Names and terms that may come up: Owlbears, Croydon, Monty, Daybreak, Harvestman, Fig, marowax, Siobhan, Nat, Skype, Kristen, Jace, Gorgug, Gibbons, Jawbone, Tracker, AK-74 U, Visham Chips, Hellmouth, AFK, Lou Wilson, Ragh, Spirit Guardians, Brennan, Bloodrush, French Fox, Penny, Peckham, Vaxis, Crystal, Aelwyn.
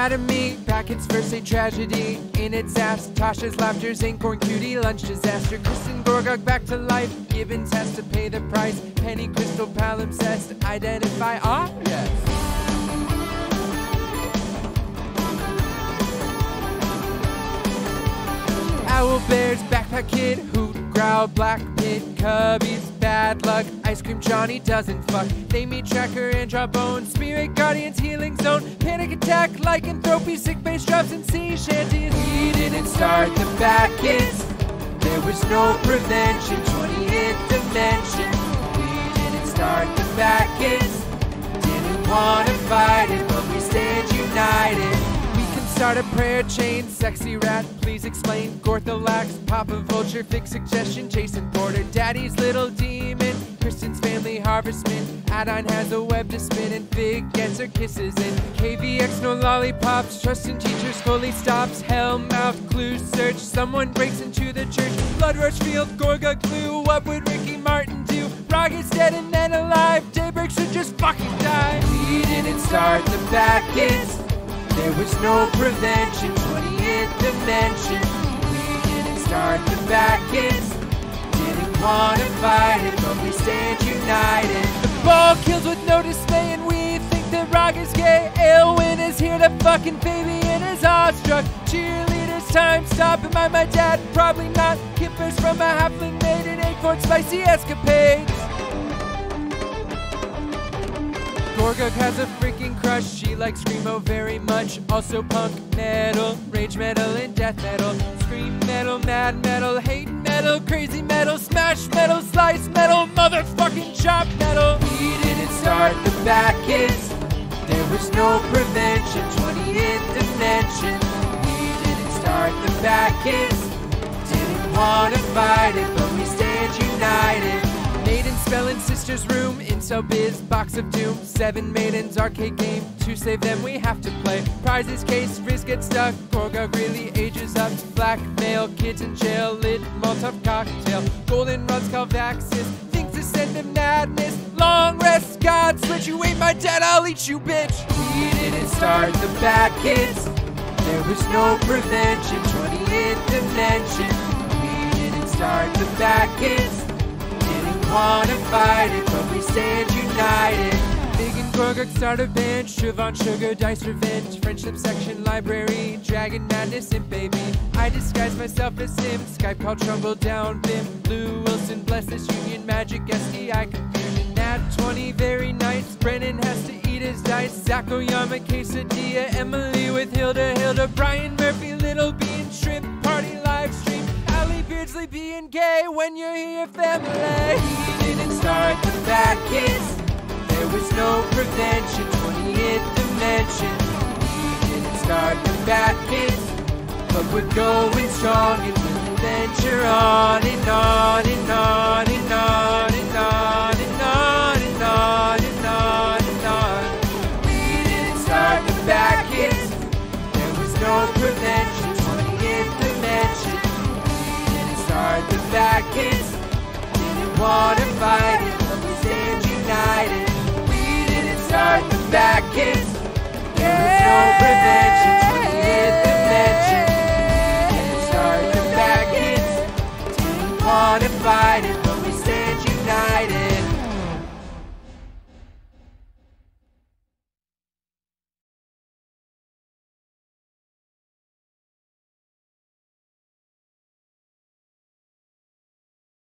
Academy, packets versus a tragedy. In its ass, Tasha's laughter's incorn cutie. Lunch disaster, Kristen Gorgug back to life. Gibbons has to pay the price. Penny, Crystal, palimpsest, identify objects. Owlbears, backpack kid, hoot, growl, black pit, cubbies, bad luck, ice cream Johnny doesn't fuck. They meet Tracker and Jawbone, Spirit Guardians, healing zone, panic attack, lycanthropy, sick base drops and sea shanties. We didn't start the bad kids, there was no prevention, 20-hit dimension. We didn't start the bad kids, didn't want to fight it, but we stayed united. Start a prayer chain, sexy rat, please explain. Gorthalax, pop a vulture, fig suggestion, Jace and Porter, daddy's little demon, Kristen's family harvestman, Adaine has a web to spin, and Fig gets her kisses in. KVX, no lollipops, trust in teachers fully stops, Hellmouth, clue search, someone breaks into the church, blood rush field, Gorgug glue, what would Ricky Martin do? Ragh is dead and then alive, Daybreak should just fucking die. We didn't start the bad kids, there was no prevention, 20th dimension. We didn't start the bad kids, didn't want to fight it, but we stand united. The ball kills with no dismay, and we think that Ragh is gay. Aelwyn is here to fucking baby and is awestruck. Cheerleaders, time stop. Am I my dad? Probably not. Kippers from a halfling made in Aguefort's spicy escapades. Gorgug has a freaking crush, she likes screamo very much. Also punk metal, rage metal and death metal, scream metal, mad metal, hate metal, crazy metal, smash metal, slice metal, motherfucking chop metal. We didn't start the bad kids, there was no prevention, 20th dimension. We didn't start the bad kids, didn't want to fight it, but we stand united. Maiden spell in sister's room, incel biz, box of doom, 7 maidens, arcade game, to save them we have to play. Prizes case, Riz gets stuck, Gorgug really ages up, black male, kids in jail, lit Molotov cocktail, golden runs called Vaxis, thinks to send them madness, long rest, God slit you, ain't my dad, I'll eat you bitch. We didn't start the bad kids, there was no prevention, 20th dimension. We didn't start the bad kids, wanna fight it, but we stand united. Fig and Gorgug start a band, Siobhan, sugar, dice, revenge, friendship section, library, dragon, madness, and baby. I disguise myself as him, Skype call, trumble down, bim, Lou Wilson, bless this union, magic, STI, confusion, nat 20, very nice, Brennan has to eat his dice, Zakoyama, quesadilla, Emily with Hilda, Brian Murphy, little bean, shrimp, party, live stream, being gay when you're here, family. We didn't start the bad kids, there was no prevention, 20th dimension. We didn't start the bad kids, but we're going strong and we'll venture on and on and on and on and on and on and on and on and on. We didn't start the bad kids, there was no prevention, 20th dimension. The bad kids didn't want to fight it, but we stand united. We didn't start the bad kids, there was no prevention, 20th dimension. We didn't start the bad kids, didn't want to fight it.